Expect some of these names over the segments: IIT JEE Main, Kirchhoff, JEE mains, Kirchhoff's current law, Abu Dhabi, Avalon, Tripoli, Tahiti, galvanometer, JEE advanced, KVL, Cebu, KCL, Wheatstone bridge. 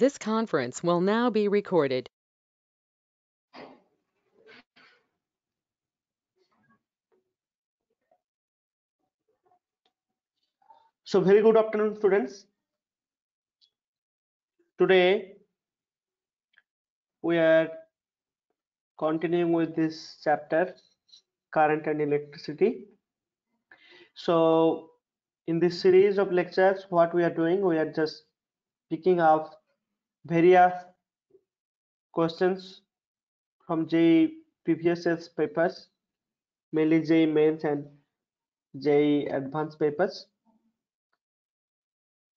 This conference will now be recorded. So very good afternoon, students. Today we are continuing with this chapter, current and electricity. So in this series of lectures, what we are doing, we are just picking up various questions from JEE previous papers, mainly JEE mains and JEE advanced papers.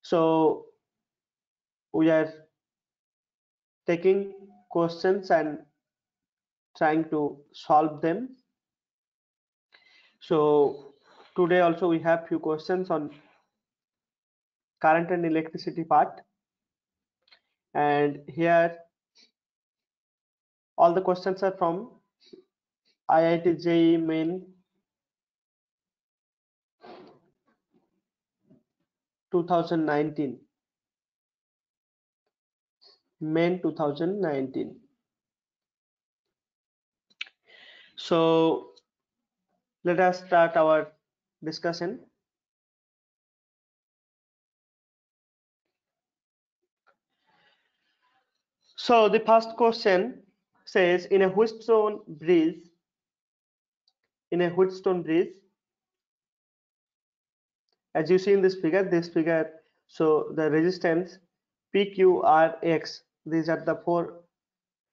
So we are taking questions and trying to solve them. So today also we have few questions on current and electricity part, and here all the questions are from IIT JEE Main 2019. Main 2019. So let us start our discussion. So the first question says, in a Wheatstone bridge, as you see in this figure, so the resistance PQRX, these are the four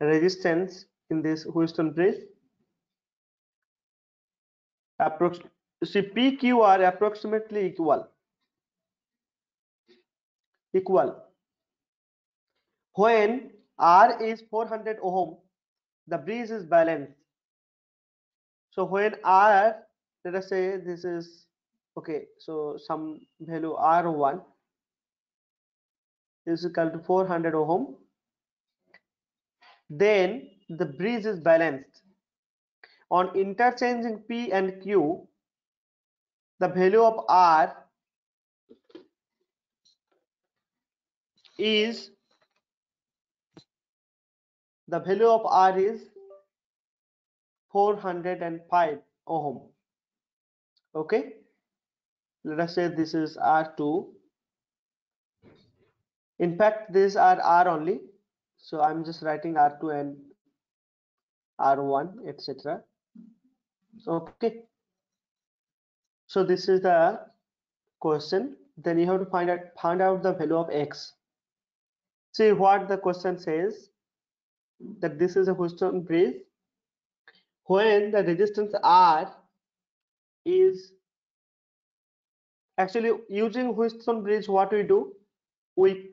resistance in this Wheatstone bridge. See, PQ are approximately equal. When R is 400 ohm, the bridge is balanced. So when R, let us say this is okay, so some value R1 is equal to 400 ohm, then the bridge is balanced. On interchanging P and Q, the value of R is 405 ohm. Okay, let us say this is R2. In fact, these are R only, so I'm just writing R2 and R1, etc. Okay, so this is the question. Then you have to find out the value of X. See what the question says, that this is a Wheatstone bridge. When the resistance R is, actually using Wheatstone bridge, what we do, we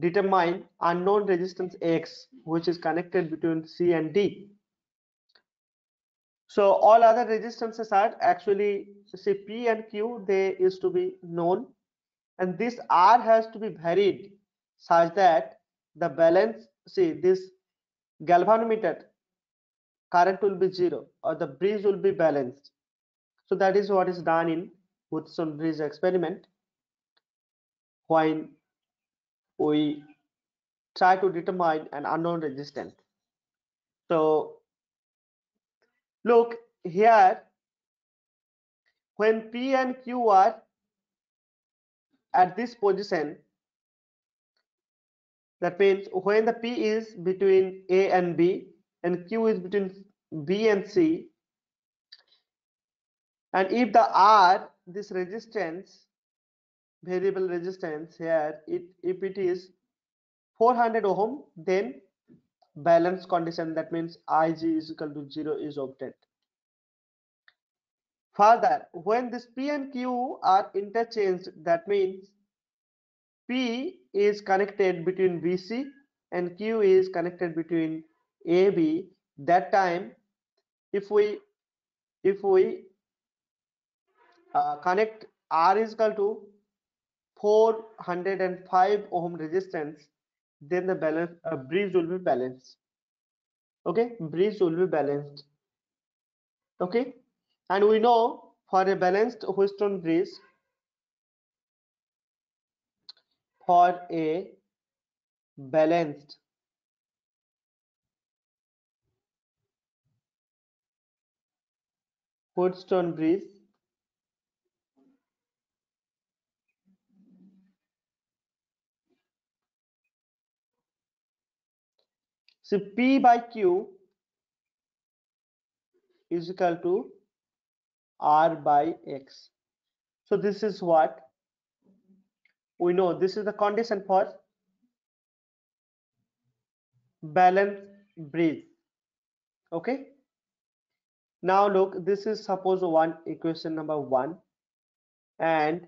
determine unknown resistance X, which is connected between C and D. So all other resistances are actually, say, P and Q, they is to be known, and this R has to be varied such that the balance, see, this galvanometer current will be zero, or the bridge will be balanced. So that is what is done in Wheatstone bridge experiment. When we try to determine an unknown resistance. So look here, when P and Q are at this position, that means when the P is between A and B and Q is between B and C, and if the R, this resistance, variable resistance here, if it is 400 ohm, then balance condition, that means Ig is equal to 0, is obtained. Further, when this P and Q are interchanged, that means P is connected between BC and Q is connected between AB. That time, if we connect R is equal to 405 ohm resistance, then the balance bridge will be balanced. Okay, bridge will be balanced. Okay, and we know for a balanced Wheatstone bridge, for a balanced. Wheatstone bridge. So P by Q is equal to R by X. So this is what we know. This is the condition for balanced bridge. Okay. Now look, this is suppose one equation number one, and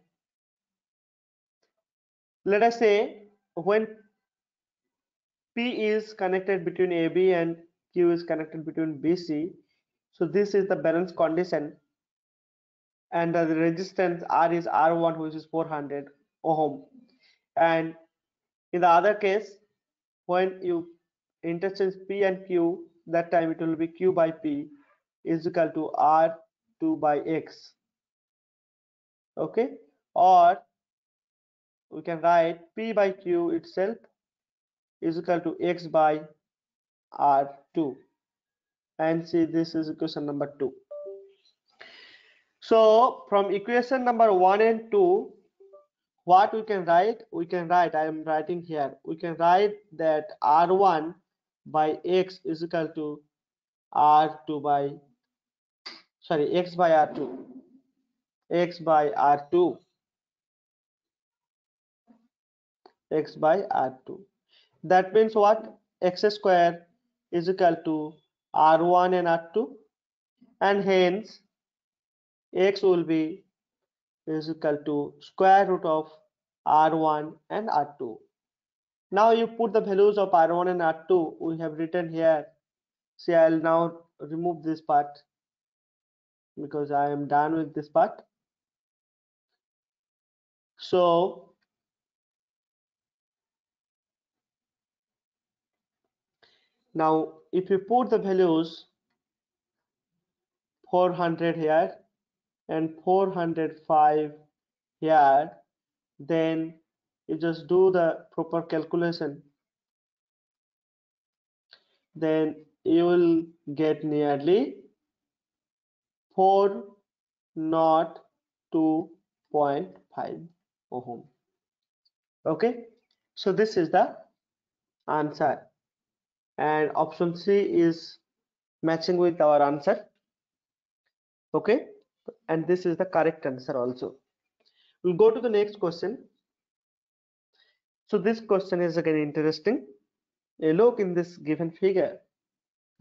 let us say when P is connected between AB and Q is connected between BC, so this is the balance condition, and the resistance R is R1, which is 400 ohm. And in the other case, when you interchange P and Q, that time it will be Q by P is equal to R2 by X. Okay, or we can write P by Q itself is equal to X by R2, and see, this is equation number 2. So from equation number 1 and 2, what we can write? We can write, I am writing here, we can write that R1 by X is equal to X by R2. That means what? X square is equal to R1 and R2, and hence X will be is equal to square root of R1 and R2. Now you put the values of R1 and R2, we have written here. See, I'll now remove this part because I am done with this part. So now if you put the values 400 here and 405 here, then you just do the proper calculation, then you will get nearly 402.5 ohm. Okay, so this is the answer, and option C is matching with our answer. Okay, and this is the correct answer also. We'll go to the next question. So this question is again interesting. A look in this given figure.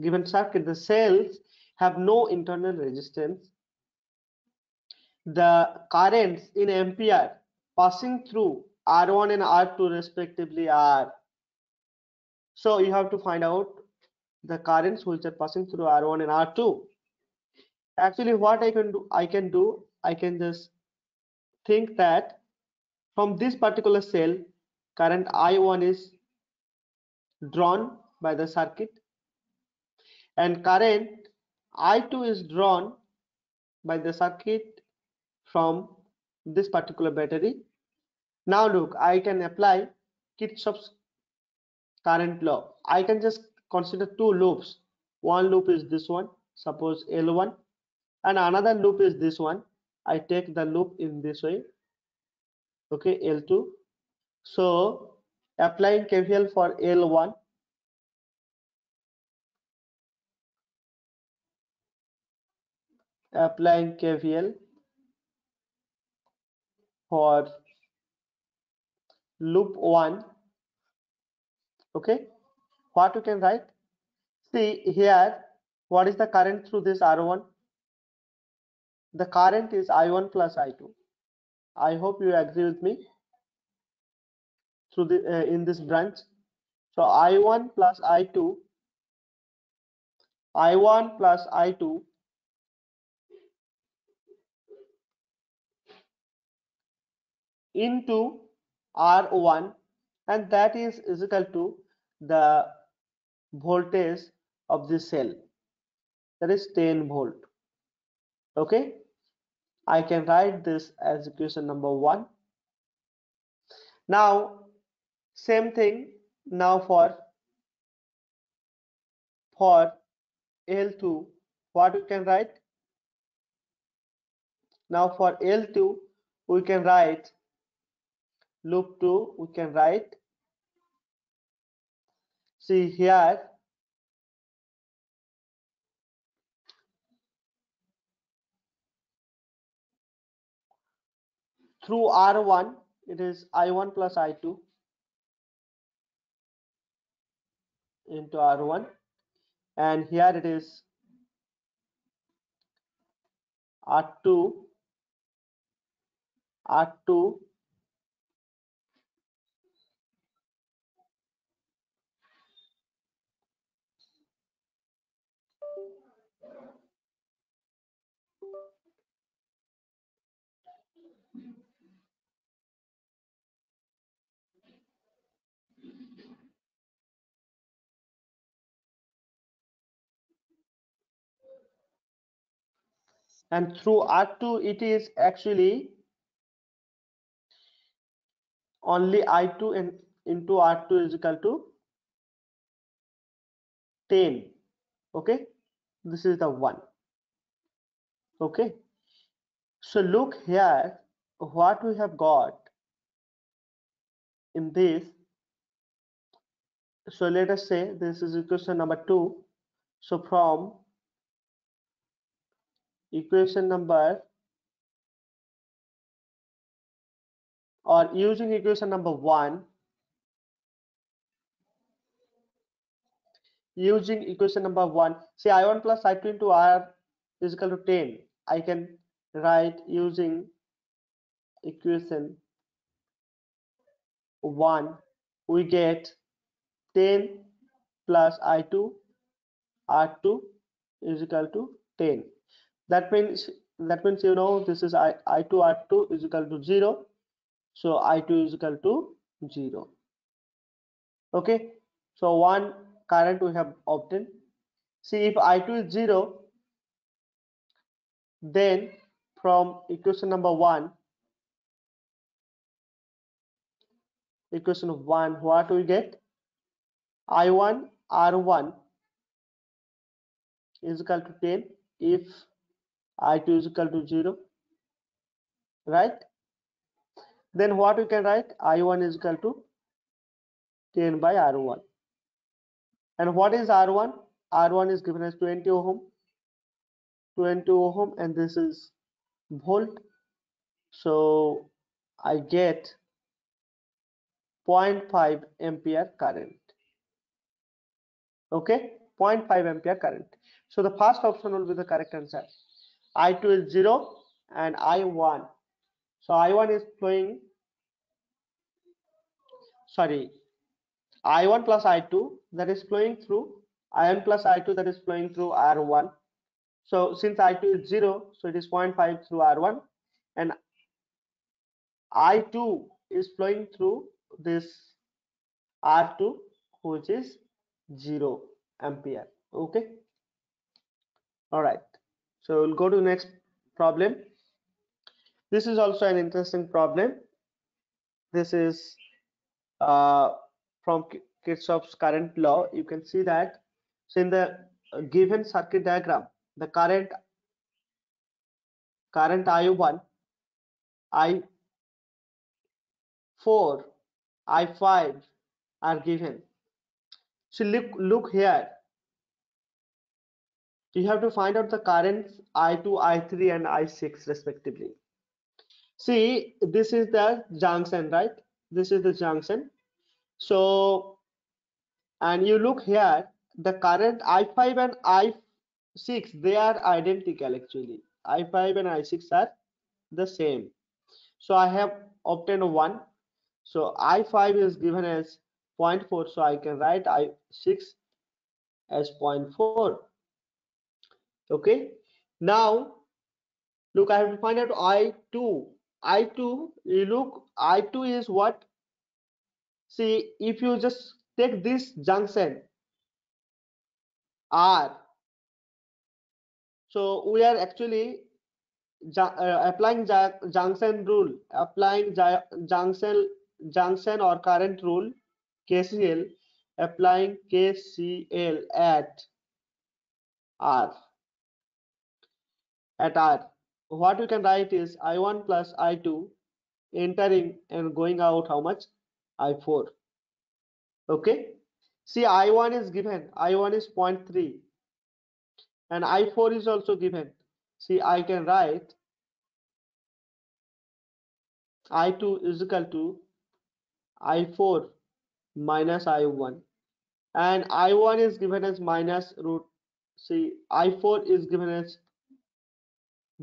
Given circuit, the cells have no internal resistance. The currents in ampere passing through R1 and R2 respectively are. So you have to find out the currents which are passing through R1 and R2. Actually, what I can just think that from this particular cell, current I1 is drawn by the circuit, and current I2 is drawn by the circuit from this particular battery. Now look, I can apply Kirchhoff's current law. I can just consider two loops. One loop is this one, suppose L1, and another loop is this one. I take the loop in this way, okay, L2. So applying KVL for L1, applying KVL for loop 1. Okay, what you can write? See here, what is the current through this R1? The current is I1 plus I2. I hope you agree with me through the in this branch. So I1 plus I2 into R1, and that is equal to the voltage of this cell, that is 10 volt. Okay, I can write this as equation number 1. Now same thing Now for L2, what we can write? Now for L2, we can write loop 2, we can write. See here, through R1, it is I1 plus I2 into R1, and here it is R2 and through R2, it is actually only I2 and into R2 is equal to 10. Okay, this is the one. Okay, so look here what we have got in this. So let us say this is equation number 2. So from equation number, or using equation number 1, say I1 plus I2 into R is equal to 10. I can write using equation 1, we get 10 plus I2 R2 is equal to 10. That means you know this is I2 R2 is equal to 0. So I2 is equal to 0. Okay, so one current we have obtained. See, if I2 is 0, then from equation number 1, what we get? I1 R1 is equal to 10 if I2 is equal to 0, right? Then what we can write? I1 is equal to 10 by R1. And what is R1? R1 is given as 20 ohm, and this is volt. So I get 0.5 ampere current. Okay, 0.5 ampere current. So the first option will be the correct answer. I2 is 0 and I1. So I1 is flowing, sorry, I1 plus I2 that is flowing through, I1 plus I2 that is flowing through R1. So since I2 is 0, so it is 0.5 through R1, and I2 is flowing through this R2, which is 0 ampere. Okay. All right. So we'll go to the next problem. This is also an interesting problem. This is from Kirchhoff's current law. You can see that. So in the given circuit diagram, the current I1, I4, I5 are given. So look here. You have to find out the currents I2, I3, and I6 respectively. See, this is the junction, right? This is the junction. So, and you look here, the current I5 and I6, they are identical actually. I5 and I6 are the same. So I have obtained 1. So I5 is given as 0.4. So I can write I6 as 0.4. Okay, now look, I have to find out I2, you look, I2 is what? See, if you just take this junction R, so we are actually applying junction rule, or current rule KCL, applying KCL at R. What we can write is I1 plus I2, entering and going out how much? I4. Okay, see, I1 is given, I1 is 0.3, and I4 is also given. See, I can write I2 is equal to I4 minus I1, and I1 is given as minus root, see, I4 is given as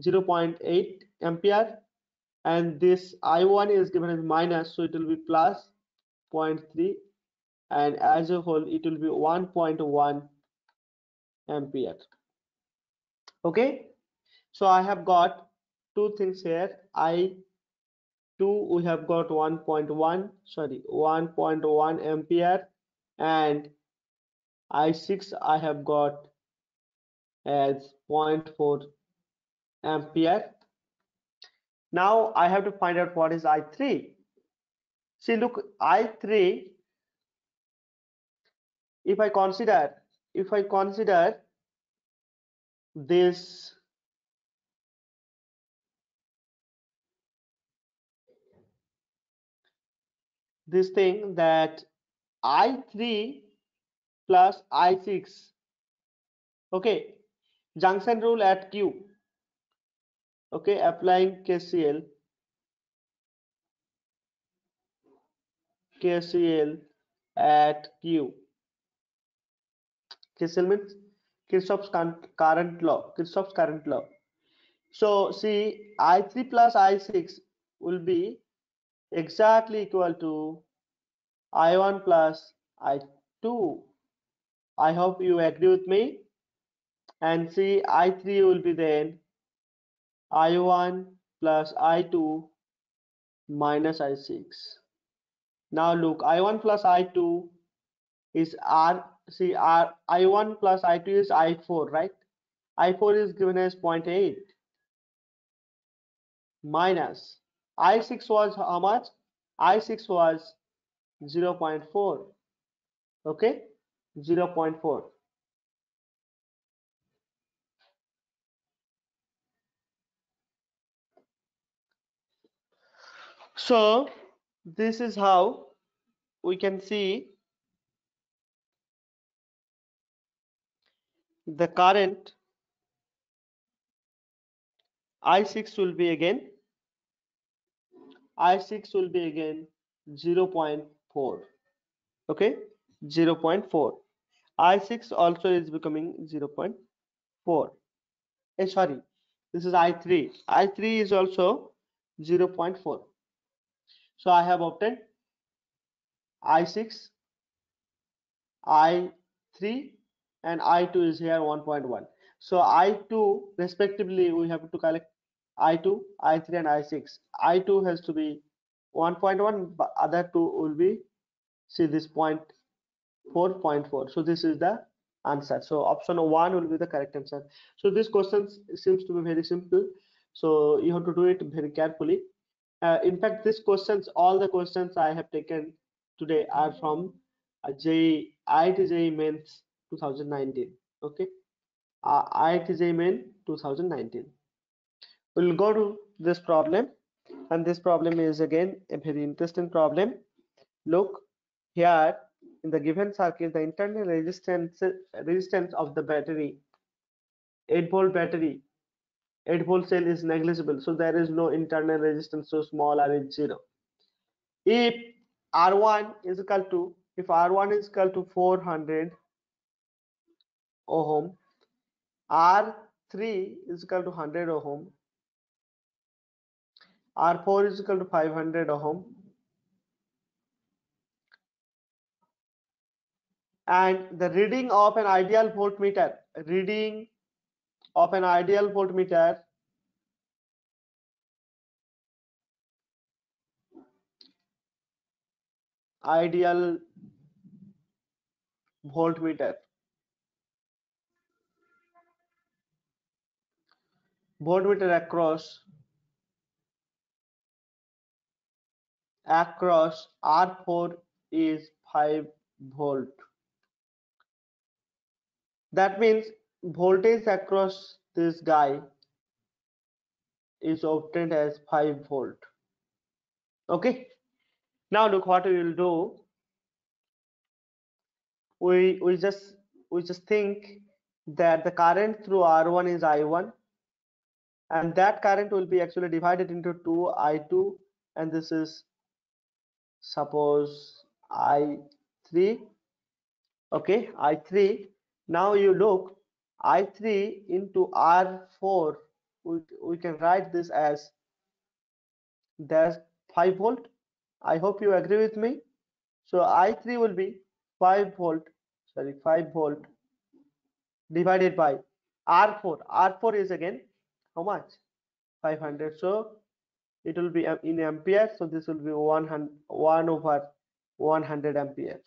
0.8 ampere, and this I1 is given as minus, so it will be plus 0.3, and as a whole it will be 1.1 ampere. Okay, so I have got two things here. I2 we have got 1.1 ampere, and I6 I have got as 0.4 ampere. Now I have to find out what is I3. See, look, I3, if I consider this thing that I3 plus I6, okay, junction rule at Q, okay, applying KCL at Q. KCL means Kirchhoff's current law. So see, I3 plus I6 will be exactly equal to I1 plus I2. I hope you agree with me. And see, I3 will be then I1 plus I2 minus I6. Now look, I1 plus I2 is R. See, I1 plus I2 is I4, right? I4 is given as 0.8 minus I6 was how much? I6 was 0.4. Okay, 0.4. So this is how we can see the current. I6 will be again 0.4. okay, 0.4. I6 also is becoming 0.4. Sorry, this is I3. I3 is also 0.4. So I have obtained I6, I3, and I2 is here 1.1. So I2 respectively, we have to collect I2, I3, and I6. I2 has to be 1.1, but other two will be, see, this 0.4. So this is the answer. So option 1 will be the correct answer. So this question seems to be very simple. So you have to do it very carefully. In fact, these questions, all the questions I have taken today are from IIT JEE Main 2019. Okay, IIT JEE Main 2019. We'll go to this problem, and this problem is again a very interesting problem. Look here, in the given circuit, the internal resistance of the battery, 8-volt battery, 8-volt cell is negligible, so there is no internal resistance, so small r is 0. If R1 is equal to 400 ohm, R3 is equal to 100 ohm, R4 is equal to 500 ohm, and the reading of an ideal voltmeter, voltmeter across R4 is 5 volt. That means voltage across this guy is obtained as 5 volt. Okay, now look what we will do. We just think that the current through R1 is I1, and that current will be actually divided into 2 I2, and this is suppose I3. Okay, I3. Now you look, I3 into R4, we can write this as that's 5 volt. I hope you agree with me. So I3 will be 5 volt divided by R4. R4 is again how much? 500. So it will be in ampere. So this will be 1/100 ampere.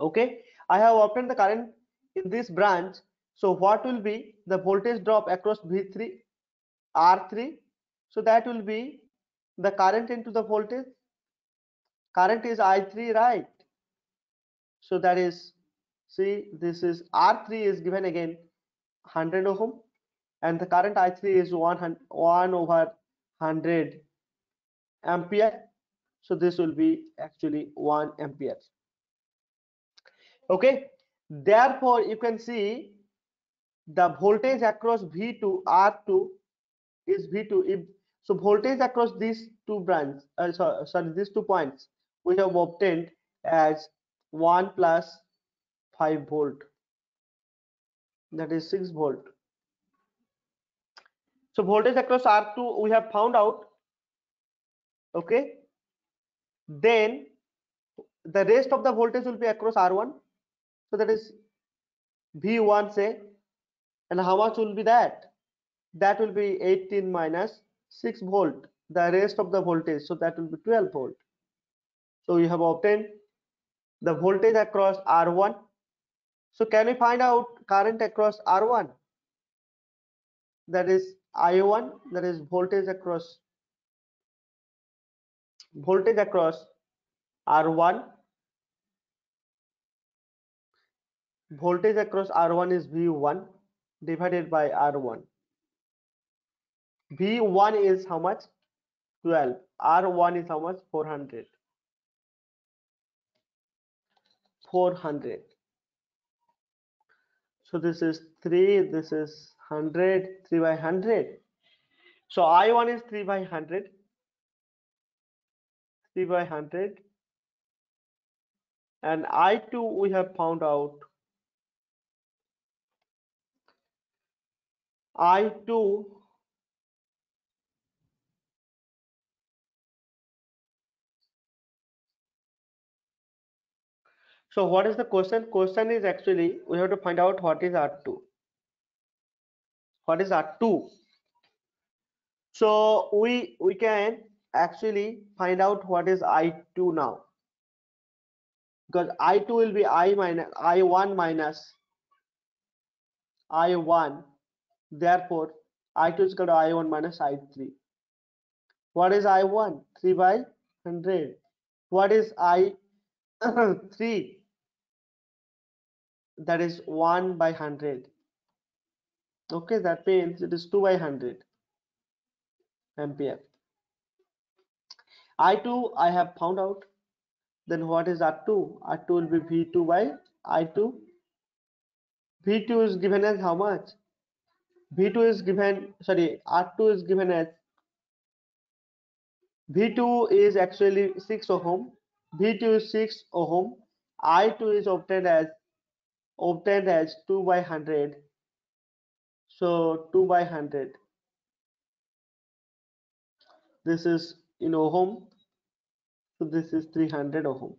Okay. I have obtained the current in this branch. So what will be the voltage drop across V3, R3? So that will be the current into the voltage. Current is I3, right? So that is, see, this is R3 is given again 100 ohm, and the current I3 is 1/100 ampere. So this will be actually 1 ampere. Okay, therefore you can see the voltage across V2 R2 is V2. So voltage across these two branches, these 2 points, we have obtained as 1 + 5 volt, that is 6 volt. So voltage across R2 we have found out. Okay, then the rest of the voltage will be across R1. So that is V1, say, and how much will be that? That will be 18 - 6 volt, the rest of the voltage. So that will be 12 volt. So we have obtained the voltage across R1. So can we find out current across R1? That is I1, that is voltage across R1. Voltage across R1 is V1 divided by R1. V1 is how much? 12. R1 is how much? 400. So this is 3, this is 100, 3/100. So I1 is 3/100. 3/100. And I2 we have found out. I2 So what is the question? Question is actually we have to find out what is R2. What is R2? So we can actually find out what is I2 now, because I2 will be I1 minus I1. Therefore, I2 is equal to I1 - I3. What is I1? 3/100. What is I3? That is 1/100. Okay, that means it is 2/100 ampere. I2 I have found out. Then what is R2? R2 will be V2 by I2. V2 is given as how much? R2 is given as, V2 is actually 6 ohm. V2 is 6 ohm. I2 is obtained as 2/100. So 2/100. This is in ohm. So this is 300 ohm.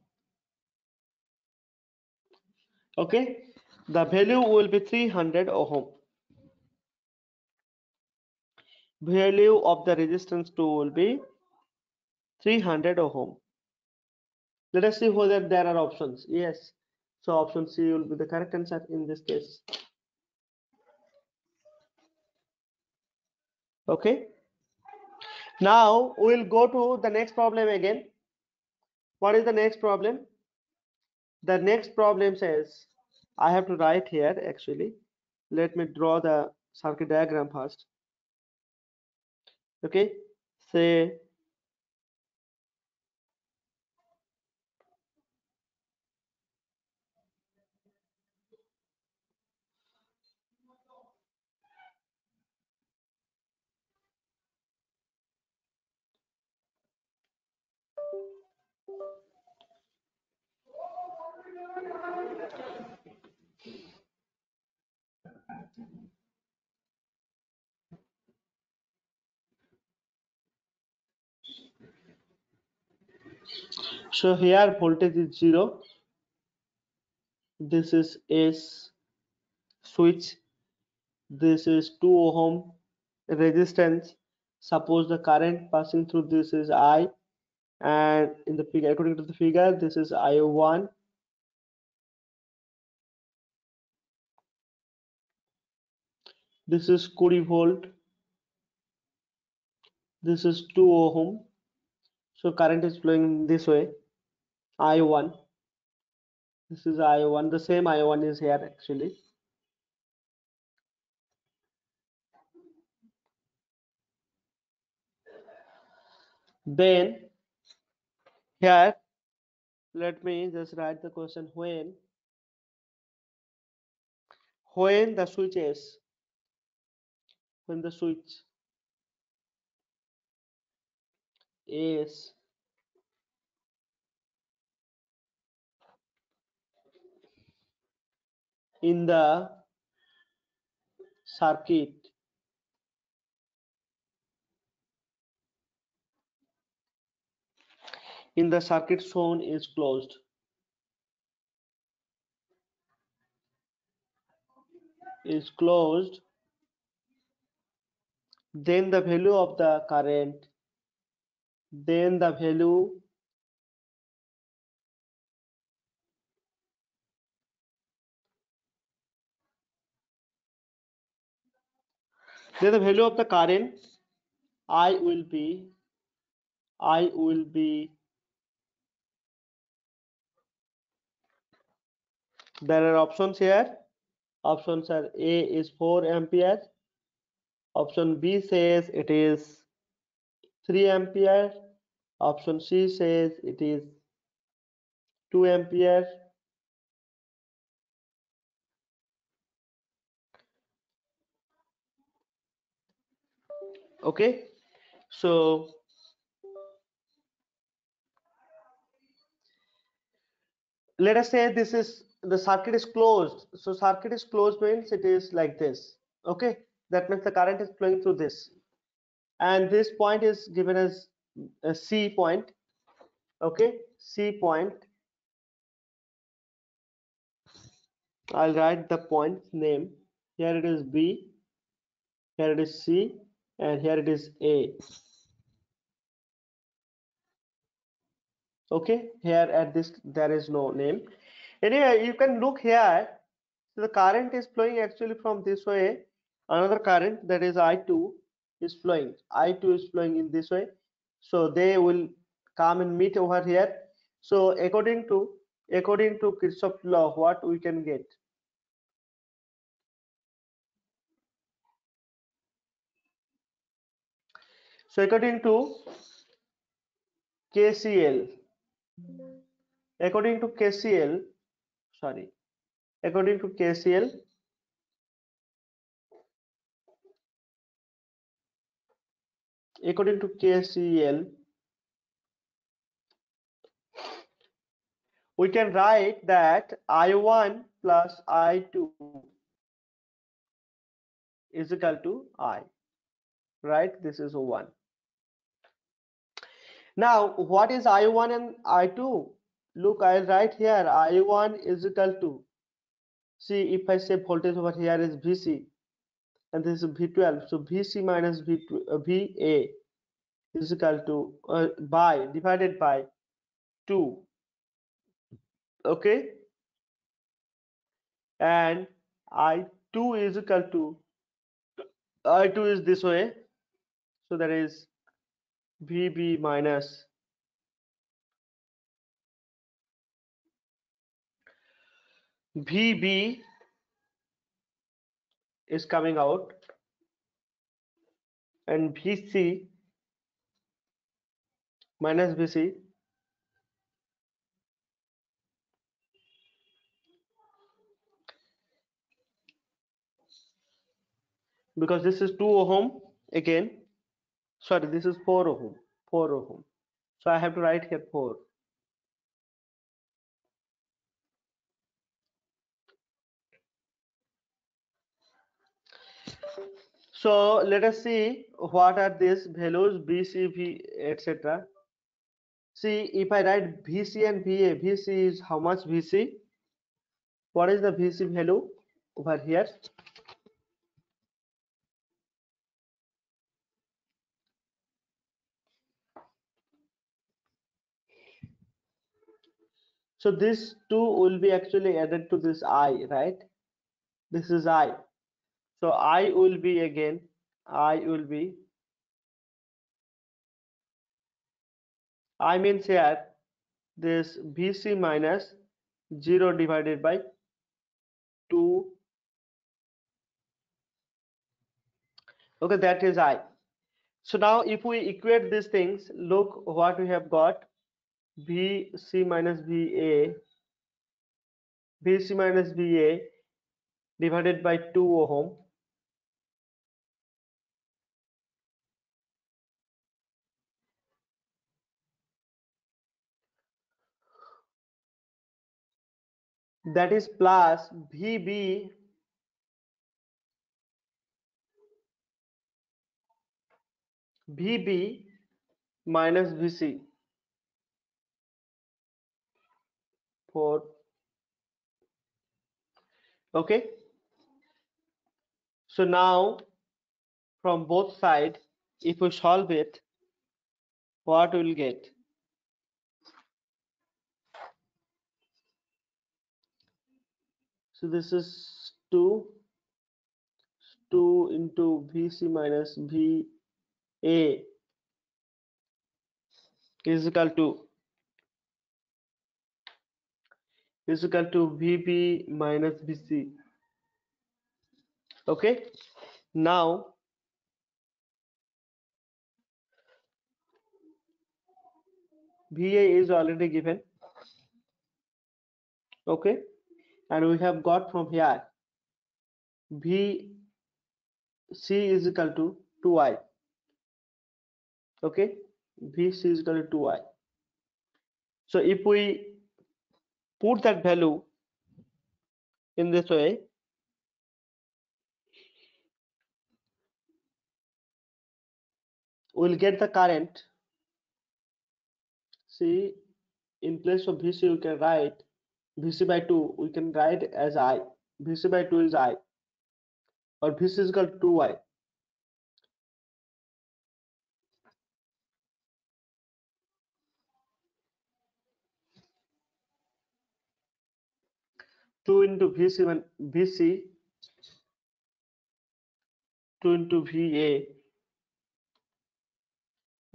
Okay, the value will be 300 ohm. Value of the resistance 2 will be 300 ohm. Let us see whether there are options. Yes, so option C will be the correct answer in this case. Okay, now we will go to the next problem again. What is the next problem? The next problem says, I have to write here actually. Let me draw the circuit diagram first. Okay, say so here voltage is 0. This is a switch. This is 2 ohm resistance. Suppose the current passing through this is I, and in the figure, according to the figure, this is I1. This is 20 volt. This is 2 ohm. So current is flowing this way, I1. This is I1. The same I1 is here actually. Then here, let me just write the question, when the switch is in the circuit, shown is closed. Then the value of the current, then the value of the current I will be there are options here. Options are A is 4 ampere, option B says it is 3 ampere, option C says it is 2 ampere, okay. So let us say this is the circuit is closed. So circuit is closed means it is like this, okay. That means the current is flowing through this, and this point is given as a C point, okay. C point, I'll write the point name. Here it is B, here it is C, and here it is A, okay. Here at this there is no name. Anyway, you can look here. So the current is flowing actually from this way. Another current, that is I2, is flowing. I2 is flowing in this way. So they will come and meet over here. So according to Kirchhoff's law, what we can get? So according to KCL, according to KCL, we can write that I1 plus I2 is equal to I, right? This is 1. Now, what is I1 and I2? Look, I'll write here I1 is equal to, see, if I say voltage over here is VC and this is V12, so VC minus VA is equal to divided by 2, okay. And I2 is equal to, I2 is this way, so that is VB minus VB is coming out and VC minus VC because this is 2 ohm again, sorry, this is 4 ohm, so I have to write here 4. So let us see what are these values B, C, V, etc. See, if I write VC and VA, VC is how much VC? What is the VC value over here? So this 2 will be actually added to this I, right? This is I. So I will be again, I means here this VC minus 0 divided by 2. Okay, that is I. So now if we equate these things, look what we have got. VC minus VA, VC minus VA divided by 2 ohm. That is plus VB minus VC 4. Okay, so now from both sides if we solve it, what we'll get? So this is 2 into VC minus VA is equal to VB minus VC. Okay, now VA is already given. Okay, and we have got from here VC is equal to 2i. Okay, VC is equal to 2i. So if we put that value in this way, we'll get the current. See, in place of VC, we can write VC by 2, we can write as I. VC by 2 is I, or VC is equal to 2i. Into VC, 2 into VA.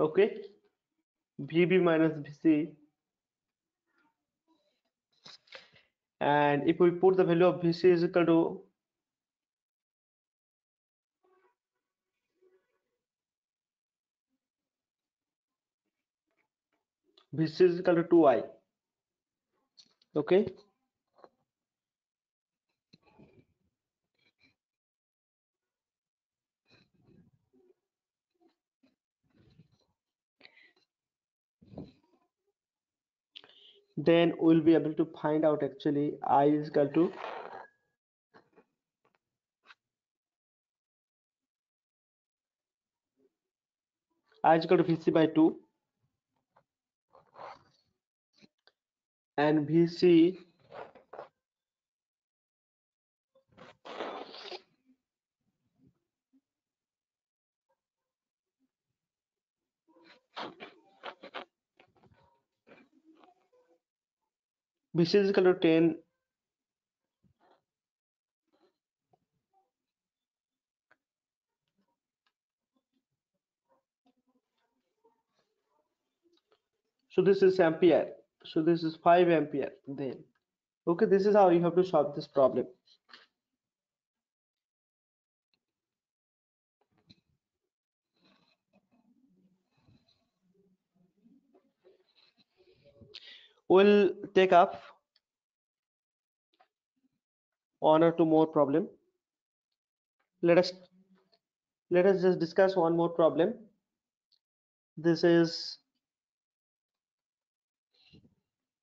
Okay, VB minus VC, and if we put the value of VC is equal to 2i. Okay. Then we'll be able to find out actually I is equal to 50 by 2 and VC is equal to 10 . So this is ampere, so this is 5 ampere. Then Okay, this is how you have to solve this problem. We'll take up one or two more problem. Let us just discuss one more problem. This is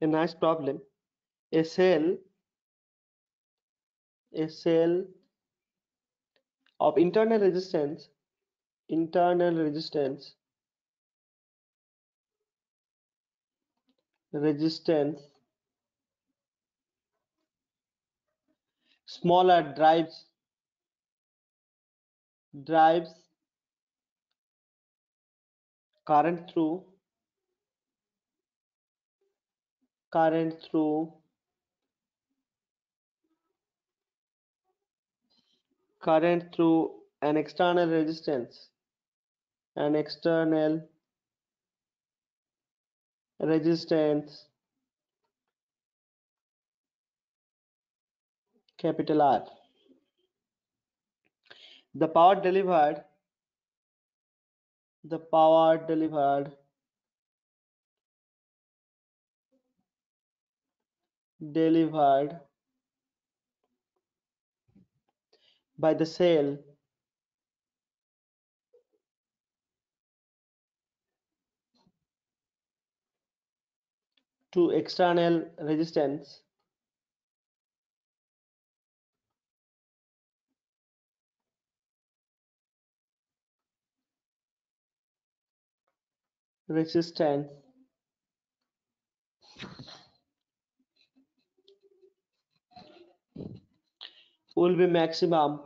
a nice problem. A cell of internal resistance smaller drives current through an external resistance capital R. The power delivered by the cell to external resistance will be maximum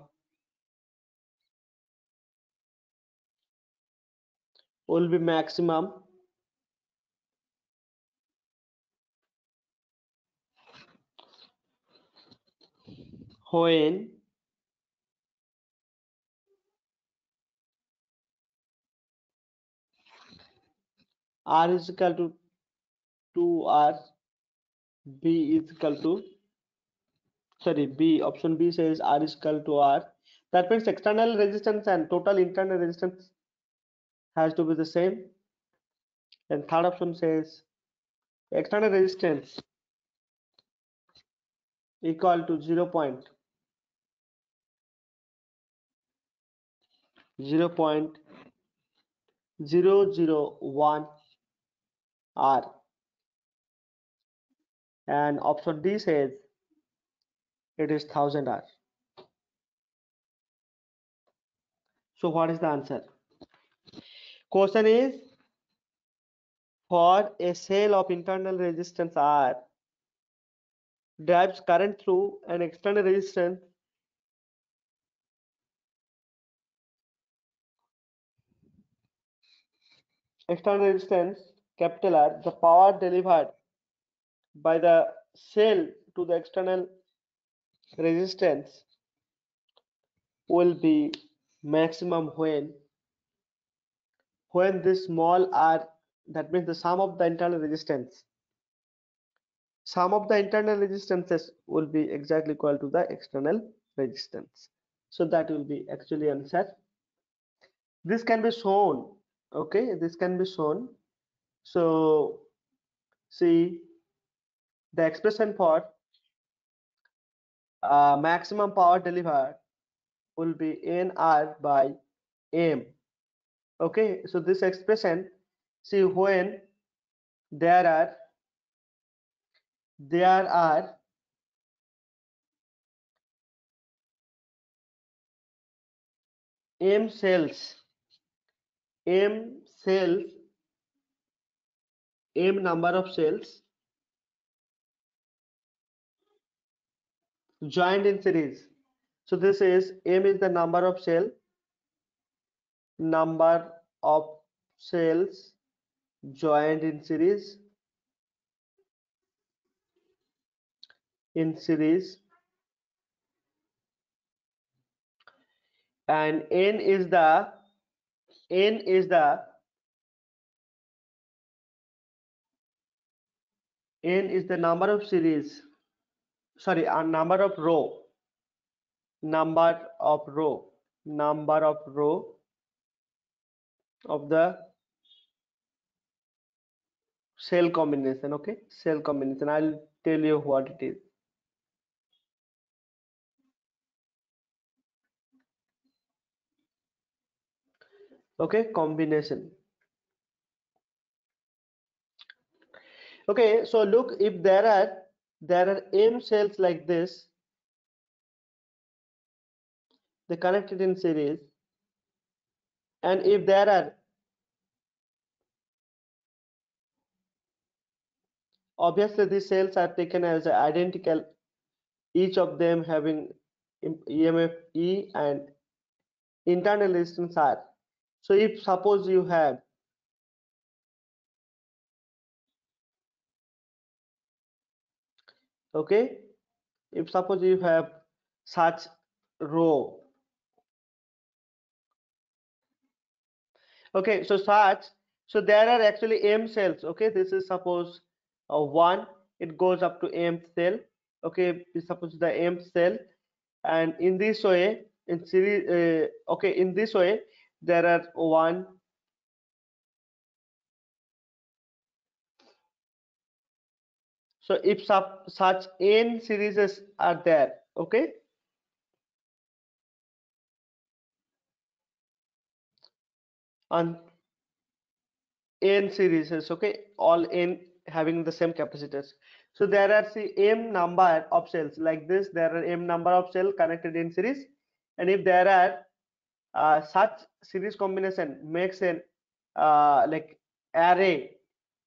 R is equal to 2R, B is equal to, sorry, B, option B says R is equal to R. That means external resistance and total internal resistance has to be the same. And third option says external resistance equal to 0.001 R, and option D says it is 1000 R. So what is the answer? Question is, for a cell of internal resistance R drives current through an external resistance capital R, the power delivered by the cell to the external resistance will be maximum when this small r, that means the sum of the internal resistance, will be exactly equal to the external resistance. So that will be actually answer. This can be shown. Okay, this can be shown. So see, the expression for maximum power delivered will be nr by m. Okay, so this expression, see, when there are m number of cells joined in series. So this is m is the number of cells joined in series and n is the number of series sorry, our number of row, number of row of the cell combination. Okay, cell combination, I'll tell you what it is. Okay, combination. Okay, so look, if there are m cells like this, they connected in series, and if there are obviously these cells are taken as identical, each of them having EMF E and internal resistance R. So if suppose you have such row, okay, so such, so there are actually m cells. Okay, this is suppose one, it goes up to mth cell. Okay, suppose the mth cell, and in this way in series, in this way there are 1. So if such n series are there, okay, on n series, okay, all n having the same capacitors. So there are m number of cells like this, there are m number of cells connected in series, and if there are such series combination makes an like array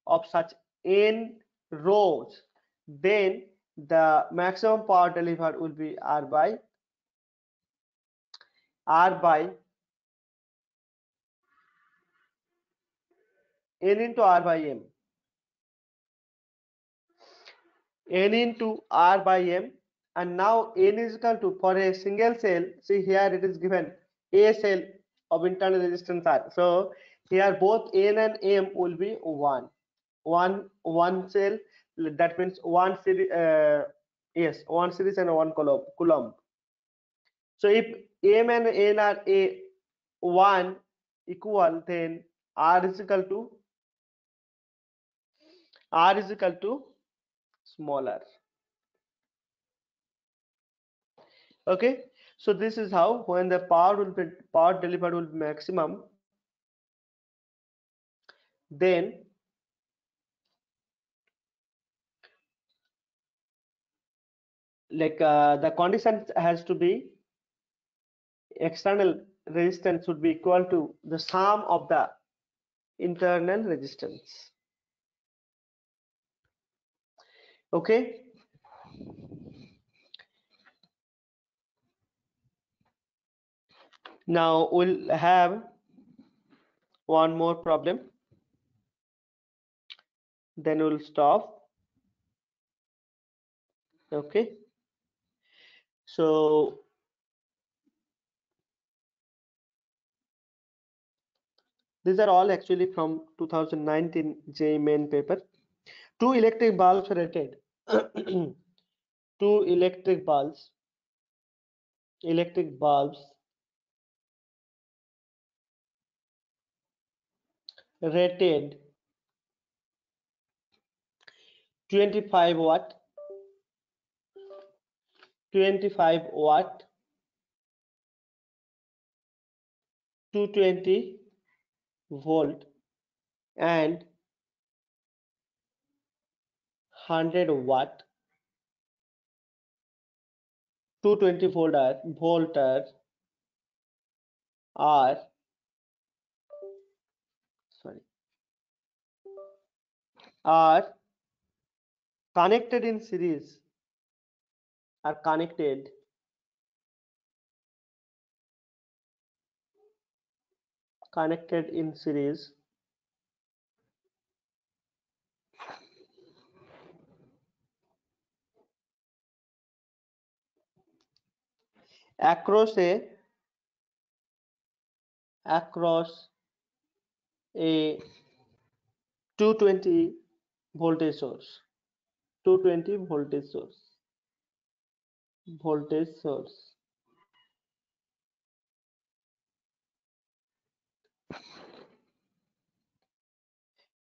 of such n rows, then the maximum power delivered will be r by n into r by m, n into r by m. And now n is equal to, for a single cell, see here it is given a cell of internal resistance R. So here both n and m will be one cell, that means one series, one series and one coulomb. So if m and n are a one equal, then r is equal to smaller. Okay, so this is how, when the power delivered will be maximum, then like the condition has to be external resistance should be equal to the sum of the internal resistance. Okay, now we'll have one more problem, then we'll stop. Okay, so these are all actually from 2019 JEE Main paper. Two electric bulbs rated. Two electric bulbs rated 25 watt, 220 volt and 100 watt. 220 volters are connected in series, connected in series across a 220 voltage source. voltage source.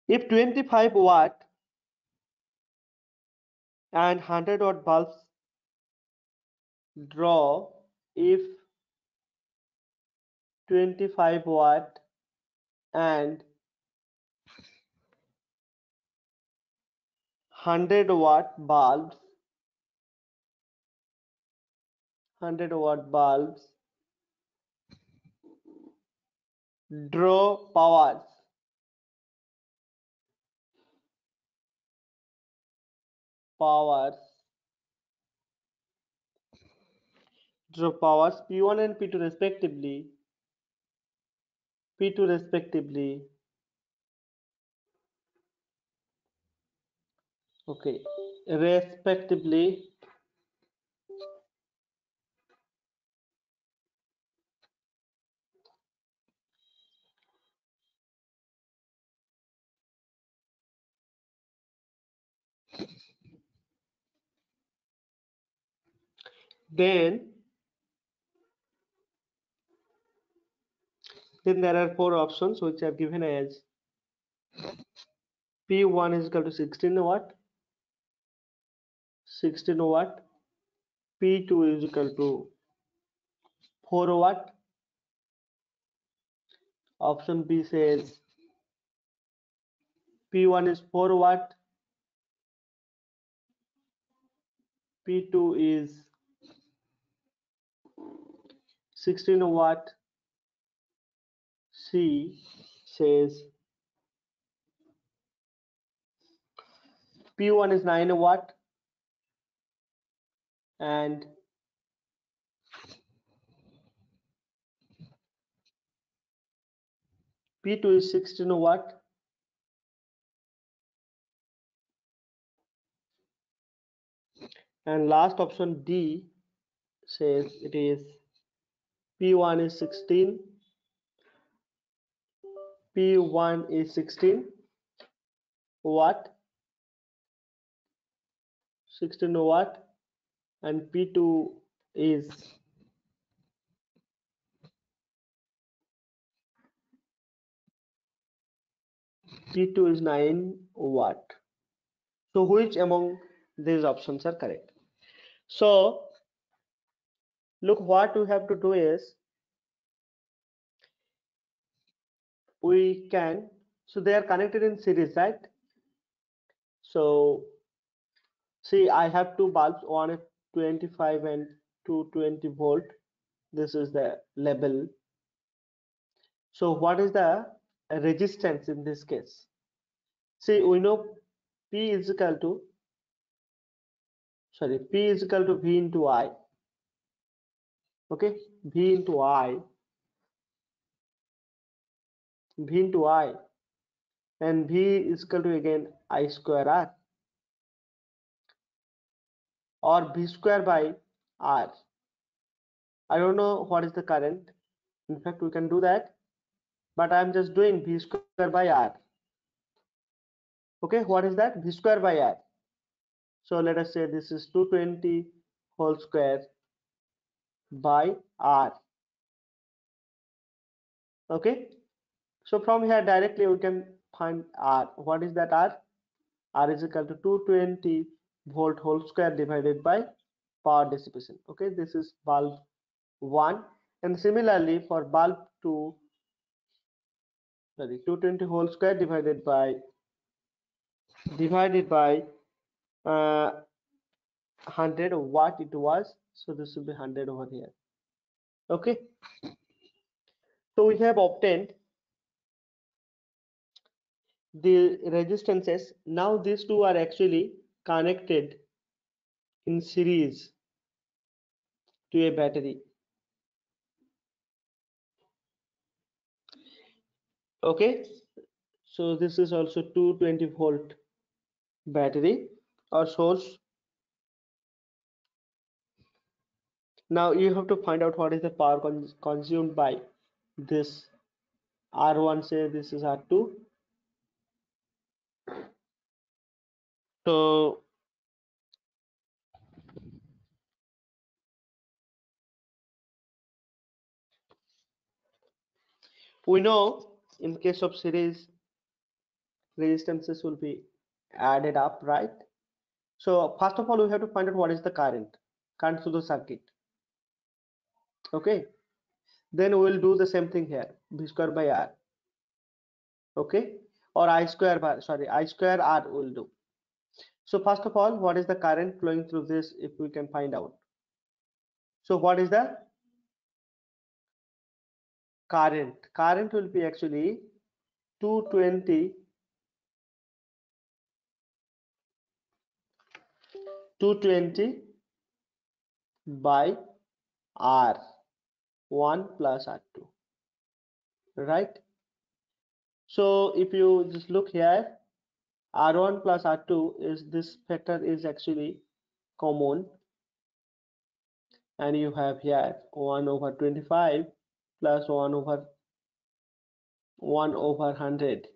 If 25 watt and 100 watt bulbs draw, if 25 watt and 100 watt bulbs draw powers, P1 and P2 respectively, okay, Then there are four options which are given as P1 is equal to 16 watt, P2 is equal to 4 watt. Option B says P1 is 4 watt, P2 is 16 watt. C says P1 is 9 watt and P2 is 16 watt. And last option D says it is P1 is 16. P1 is 16 watt, 16 watt, and P2 is 9 watt. So which among these options are correct? So look, what we have to do is we can, so they are connected in series, right? So see, I have two bulbs, one at 25 and 220 volt. This is the label. So what is the resistance in this case? See, we know P is equal to V into I. Okay, V into I, and V is equal to again I square R or V square by R. I don't know what is the current. In fact, we can do that, but I'm just doing V square by R. Okay, what is that? V square by R. So let us say this is 220 whole square by R. Okay, so from here directly we can find R. What is that R? R is equal to 220 volt whole square divided by power dissipation. Okay, this is bulb 1, and similarly for bulb 2, sorry, 220 whole square divided by 100 watt it was, so this will be 100 over here. Okay, so we have obtained the resistances. Now these two are actually connected in series to a battery. Okay, so this is also 220 volt battery or source. Now you have to find out what is the power consumed by this. R1, say this is R2. So We know in case of series, resistances will be added up, right? So first of all, we have to find out what is the current through the circuit. Okay, then we will do the same thing here, V square by R. Okay, or I square R will do. So first of all, what is the current flowing through this, if we can find out. So what is the current? Current will be actually 220 by R1 plus R2, right? So if you just look here, R1 plus R2 is, this factor is actually common, and you have here 1/25 plus 1/100.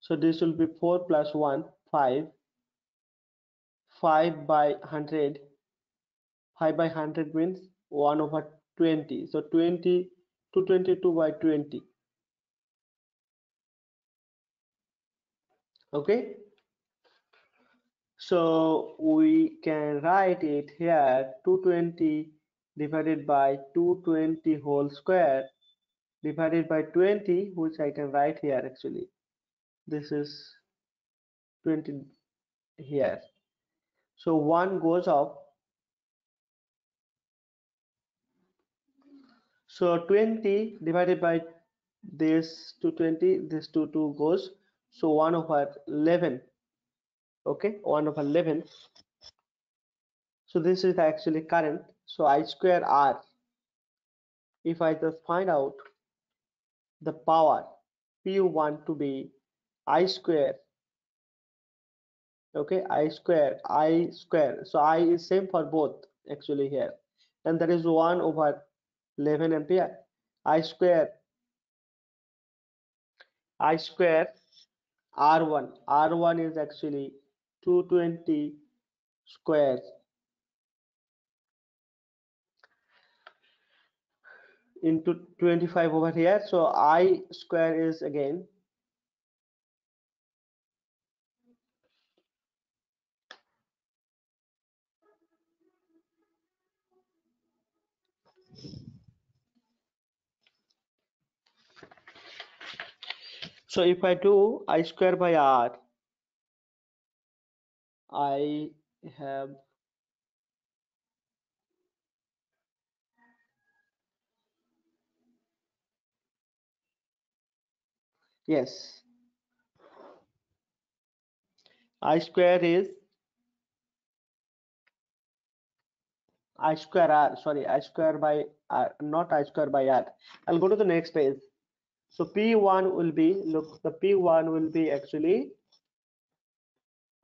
So this will be 4 plus 1 5, 5 by 100. 5 by 100 means 1/20. So 222 by 20. Okay, so we can write it here 220 divided by 220 whole square divided by 20, which I can write here actually. This is 20 here. So 1 goes off. So 20 divided by this 220, this 2 goes. So 1/11. Okay, 1/11. So this is actually current. So I square R. If I just find out the power, P1 to be I square. Okay, I square. So I is same for both actually here, and that is 1/11 ampere. I square. R1 is actually 220 square. Into 25 over here. So I square is again 2 I square by R, I have 2 I square by R. I'll go to the next page. So P1 will be, look, the P1 will be actually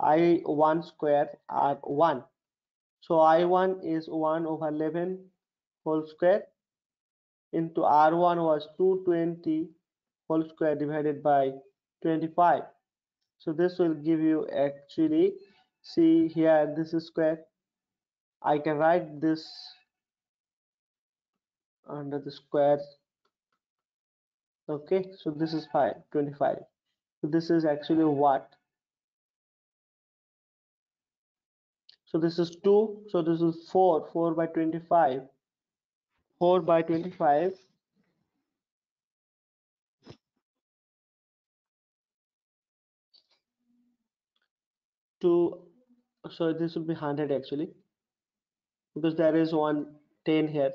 I1 square R1. So I1 is 1/11 whole square into R1 was 220 whole square divided by 25. So this will give you actually, see here, this is square. I can write this under the square. Okay, so this is 25. So this is actually what? So this is 2. So this is 4. 4 by 25. 4 by 25. Two. So this would be 100 actually, because there is 110 here.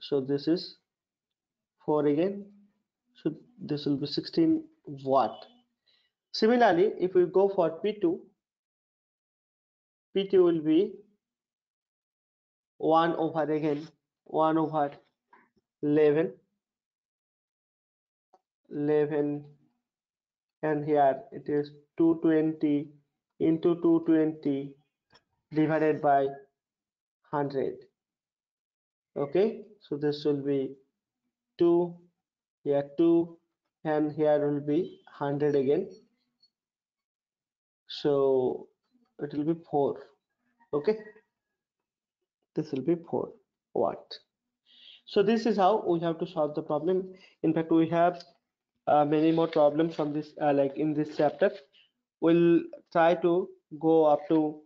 So this is 4 again, so this will be 16 watt. Similarly, if we go for P2, P2 will be 1/11, and here it is 220 into 220 divided by 100. Okay, so this will be 2 here, 2, and here will be 100 again, so it will be 4. Okay, this will be 4 watt. So this is how we have to solve the problem. In fact, we have many more problems from this, like in this chapter. We'll try to go up to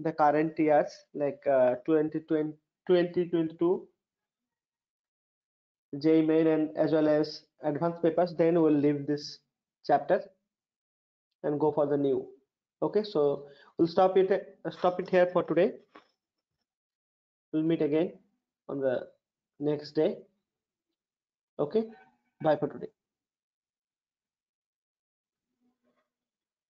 the current years, like 2022 JEE Main and as well as advanced papers. Then we'll leave this chapter and go for the new. Okay, so we'll stop it here for today. We'll meet again on the next day. Okay, bye for today.